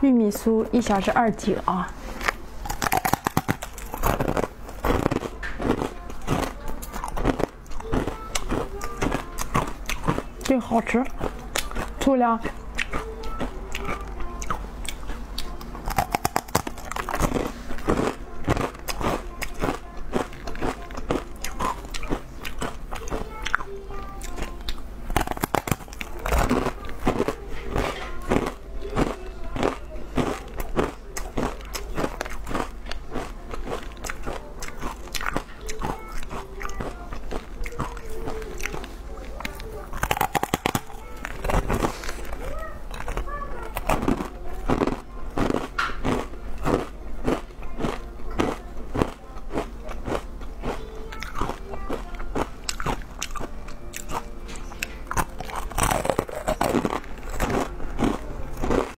玉米酥一小时2几啊。 对，好吃，粗粮